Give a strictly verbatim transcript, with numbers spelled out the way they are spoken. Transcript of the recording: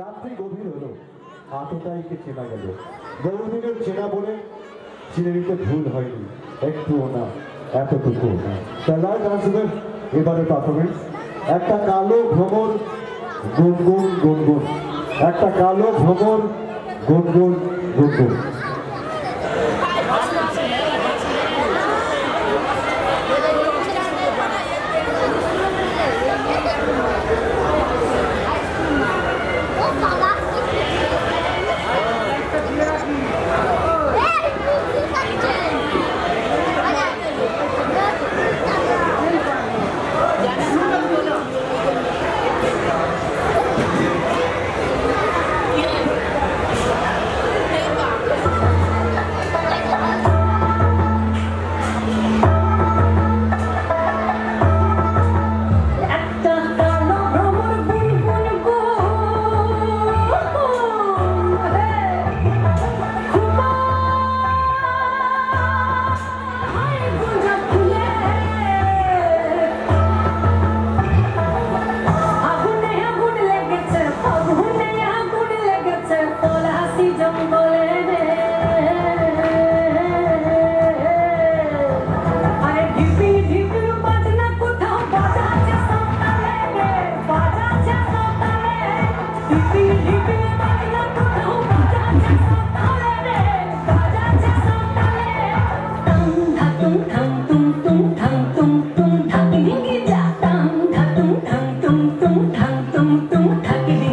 রাত্রি গভীর হলো, আততায়ীকে চেনা গেল। গৌরীদের চেনা বলে চিনে নিতে ভুল হয়নি, একটুও না, এতটুকু না। তার ডান্সের এবারে পারফরমেন্স একটা কালো ভ্রমণ গুনগুন গুনগুন, একটা কালো ভ্রমণ গুনগুন গুনগুন। Thank you.